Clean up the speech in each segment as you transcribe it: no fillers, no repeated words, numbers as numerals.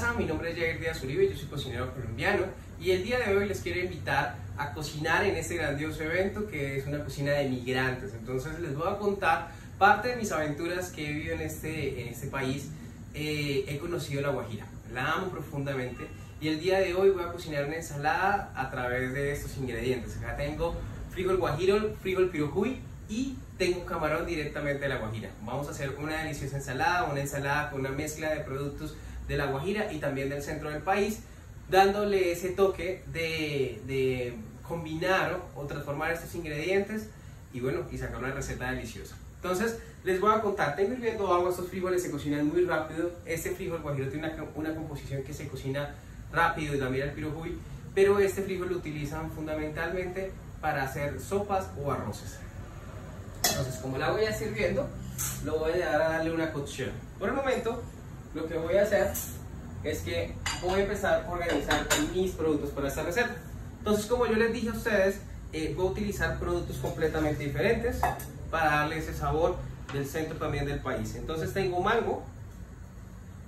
Plaza, mi nombre es Jair Díaz Uribe, yo soy cocinero colombiano y el día de hoy les quiero invitar a cocinar en este grandioso evento que es una cocina de migrantes. Entonces les voy a contar parte de mis aventuras que he vivido en este país. He conocido La Guajira, la amo profundamente y el día de hoy voy a cocinar una ensalada a través de estos ingredientes. Acá tengo frijol guajiro, frijol pirojui y tengo camarón directamente de La Guajira. Vamos a hacer una deliciosa ensalada, con una mezcla de productos de La Guajira y también del centro del país, dándole ese toque de combinar o transformar estos ingredientes y bueno, y sacar una receta deliciosa. Entonces, les voy a contar, tengo hirviendo agua, estos frijoles se cocinan muy rápido, este frijol guajiro tiene una composición que se cocina rápido y también el pirojui, pero este frijol lo utilizan fundamentalmente para hacer sopas o arroces. Entonces, como el agua ya está hirviendo, lo voy a llevar a darle una cocción. Por el momento, lo que voy a hacer es que voy a empezar a organizar mis productos para esta receta. Entonces, como yo les dije a ustedes, voy a utilizar productos completamente diferentes para darle ese sabor del centro también del país. Entonces, tengo mango,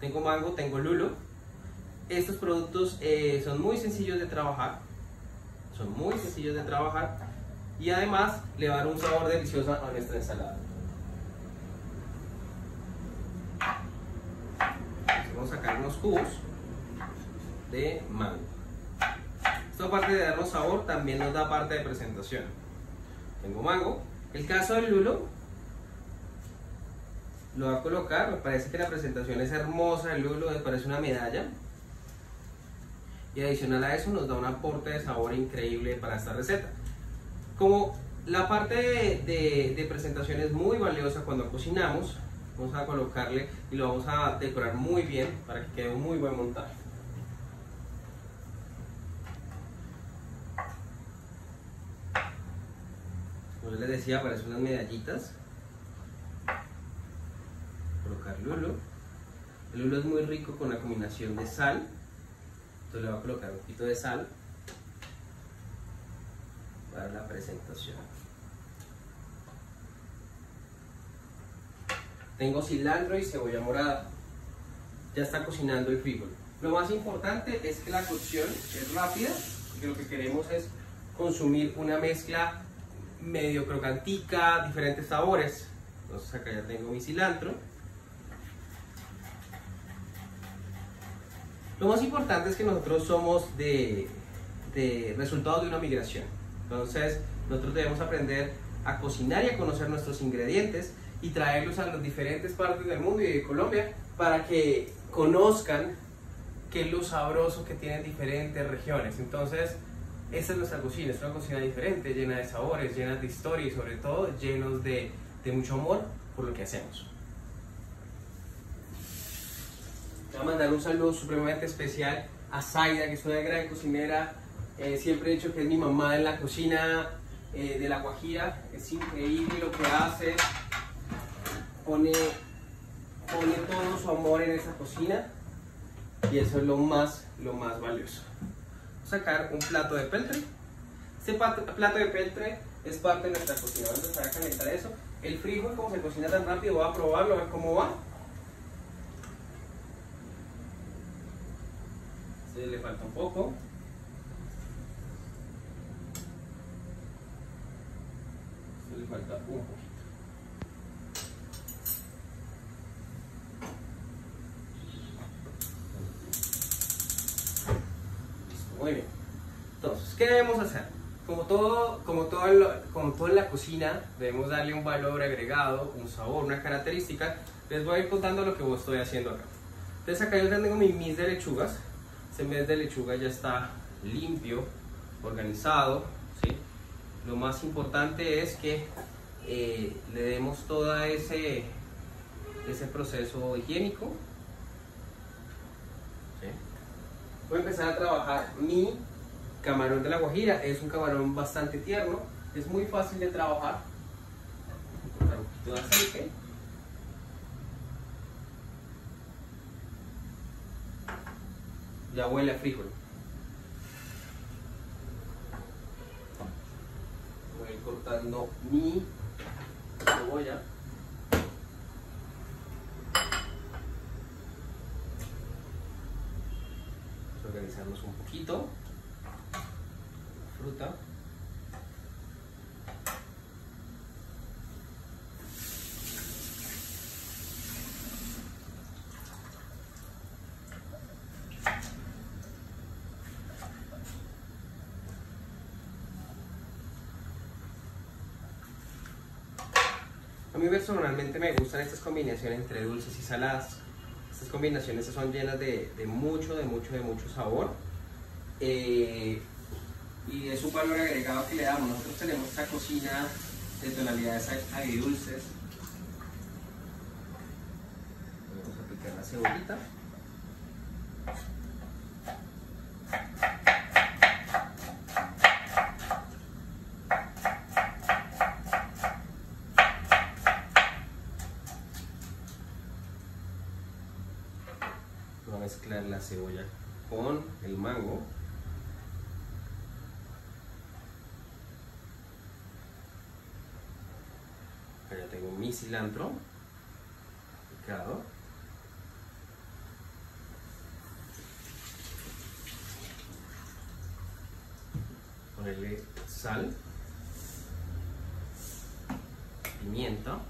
tengo lulo. Estos productos son muy sencillos de trabajar, y además le va a dar un sabor delicioso a nuestra ensalada. Vamos a sacar unos cubos de mango. Esto aparte de darnos sabor también nos da parte de presentación. Tengo mango. El caso del lulo lo voy a colocar, me parece que la presentación es hermosa, el lulo me parece una medalla. Y adicional a eso nos da un aporte de sabor increíble para esta receta. Como la parte de presentación es muy valiosa cuando cocinamos, vamos a colocarle y lo vamos a decorar muy bien para que quede un muy buen montaje. Como les decía, aparecen unas medallitas. Colocar lulo. El lulo es muy rico con la combinación de sal. Entonces le voy a colocar un poquito de sal para la presentación. Tengo cilantro y cebolla morada. Ya está cocinando el frijol. Lo más importante es que la cocción es rápida, porque lo que queremos es consumir una mezcla medio crocantica, diferentes sabores. Entonces acá ya tengo mi cilantro. Lo más importante es que nosotros somos de resultado de una migración. Entonces nosotros debemos aprender a cocinar y a conocer nuestros ingredientes y traerlos a las diferentes partes del mundo y de Colombia para que conozcan qué es lo sabroso que tienen diferentes regiones. Entonces, esta es nuestra cocina, es una cocina diferente, llena de sabores, llena de historia y sobre todo llenos de mucho amor por lo que hacemos. Voy a mandar un saludo supremamente especial a Zaida, que es una gran cocinera, siempre he dicho que es mi mamá en la cocina de La Guajira, es increíble lo que hace. Pone todo su amor en esa cocina y eso es lo más valioso. Voy a sacar un plato de peltre. Este plato de peltre es parte de nuestra cocina. Vamos a empezar a calentar eso. El frijol, como se cocina tan rápido, voy a probarlo a ver cómo va. Este le falta un poco. Este le falta un poquito. Muy bien, entonces, ¿qué debemos hacer? Como todo en la cocina, debemos darle un valor agregado, un sabor, una característica. Les voy a ir contando lo que estoy haciendo acá. Entonces acá yo tengo mi mix de lechugas. Este mix de lechuga ya está limpio, organizado, ¿sí? Lo más importante es que le demos todo ese proceso higiénico. Voy a empezar a trabajar mi camarón de La Guajira, es un camarón bastante tierno, es muy fácil de trabajar. Voy a colocar un poquito de aceite. Ya huele a frijol. Voy a ir cortando mi cebolla. organizarnos un poquito. Fruta. A mí personalmente me gustan estas combinaciones entre dulces y saladas. Estas combinaciones son llenas de mucho sabor. Y es un valor agregado que le damos. Nosotros tenemos esta cocina de tonalidades agridulces. Vamos a picar la cebollita. Mezclar la cebolla con el mango. Acá ya tengo mi cilantro picado. Ponerle sal, pimienta.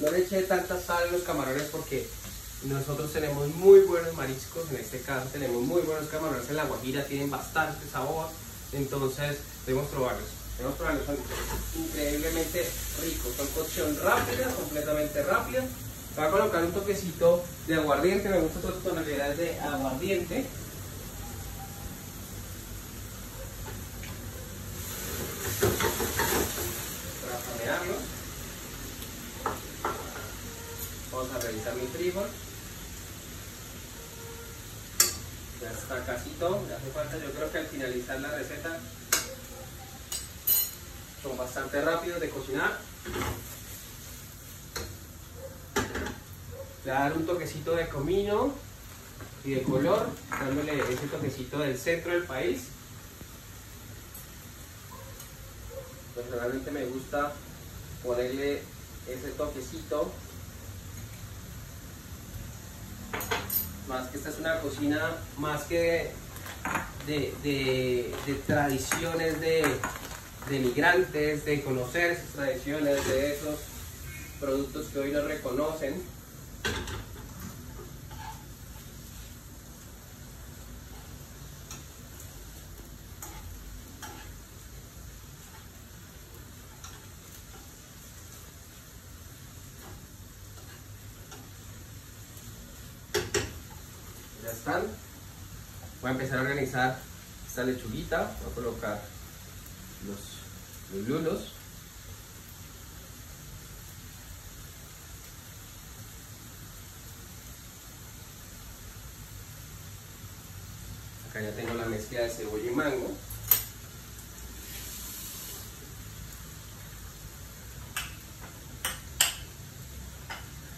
No le eché tanta sal a los camarones porque nosotros tenemos muy buenos mariscos, en este caso tenemos muy buenos camarones en La Guajira, tienen bastante sabor, entonces debemos probarlos. Son increíblemente ricos, son cocción rápida, completamente rápida. Voy a colocar un toquecito de aguardiente, me gustan otras tonalidades de aguardiente. Para saborearlo. Vamos a revisar mi frijol. Ya está casi todo, ya hace falta. Yo creo que al finalizar la receta son bastante rápidos de cocinar. Le voy a dar un toquecito de comino y de color, dándole ese toquecito del centro del país. Personalmente me gusta ponerle ese toquecito. Más que esta es una cocina más que de tradiciones de migrantes, de conocer esas tradiciones, de esos productos que hoy no reconocen. Ya están. Voy a empezar a organizar esta lechuguita, voy a colocar los lulos. Acá ya tengo la mezcla de cebolla y mango.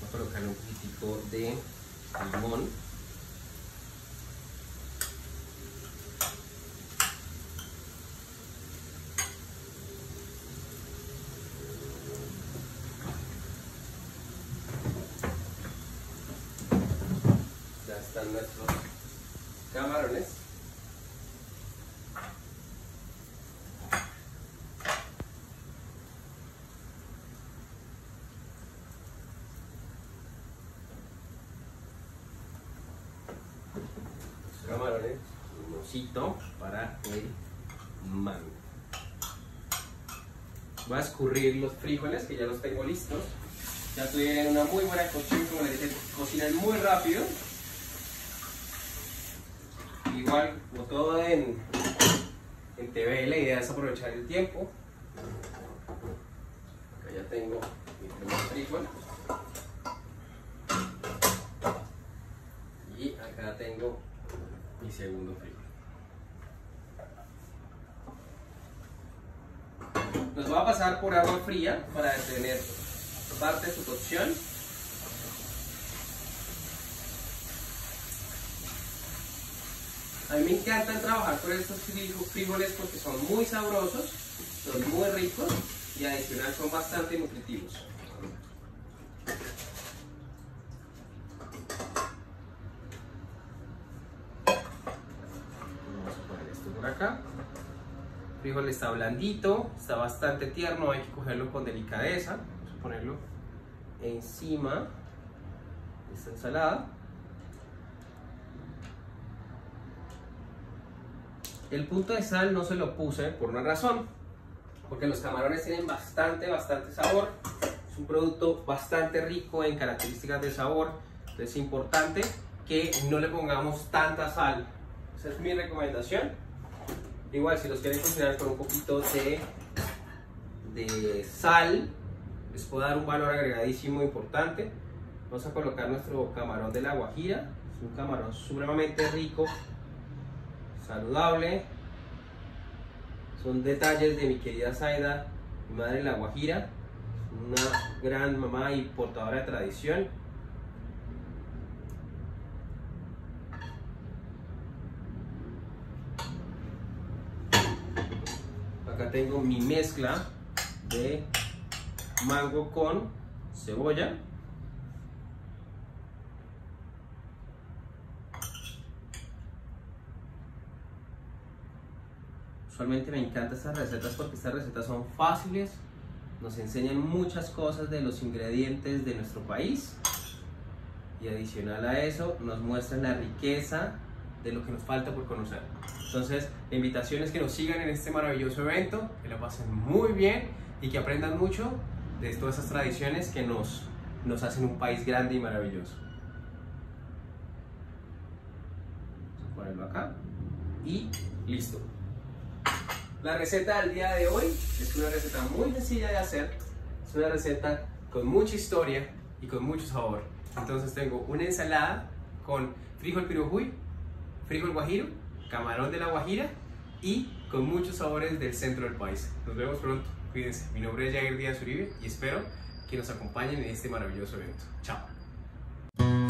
Voy a colocarle un poquitico de limón. Están nuestros camarones. Los camarones, un osito para el mango. Voy a escurrir los frijoles que ya los tengo listos. Ya tuvieron una muy buena cocción, como les dije, cocinan muy rápido. Igual, como todo en TV, la idea es aprovechar el tiempo. Acá ya tengo mi primer frijol. Y acá tengo mi segundo frijol. Los voy a pasar por agua fría para detener parte de su cocción. A mí me encanta trabajar con estos frijoles porque son muy sabrosos, son muy ricos y adicional son bastante nutritivos. Vamos a poner esto por acá. El frijol está blandito, está bastante tierno, hay que cogerlo con delicadeza. Vamos a ponerlo encima de esta ensalada. El punto de sal no se lo puse por una razón, porque los camarones tienen bastante sabor. Es un producto bastante rico en características de sabor, entonces es importante que no le pongamos tanta sal. Esa es mi recomendación. Igual si los quieren cocinar con un poquito de sal, les puedo dar un valor agregadísimo importante. Vamos a colocar nuestro camarón de La Guajira. Es un camarón supremamente rico, saludable. Son detalles de mi querida Zaida, mi madre en La Guajira, una gran mamá y portadora de tradición. Acá tengo mi mezcla de mango con cebolla. Usualmente me encantan estas recetas porque estas recetas son fáciles, nos enseñan muchas cosas de los ingredientes de nuestro país y adicional a eso nos muestran la riqueza de lo que nos falta por conocer. Entonces la invitación es que nos sigan en este maravilloso evento, que lo pasen muy bien y que aprendan mucho de todas esas tradiciones que nos hacen un país grande y maravilloso. Vamos a ponerlo acá y listo. La receta del día de hoy es una receta muy sencilla de hacer, es una receta con mucha historia y con mucho sabor. Entonces tengo una ensalada con frijol pirojui, frijol guajiro, camarón de La Guajira y con muchos sabores del centro del país. Nos vemos pronto, cuídense. Mi nombre es Jair Díaz Uribe y espero que nos acompañen en este maravilloso evento. Chao.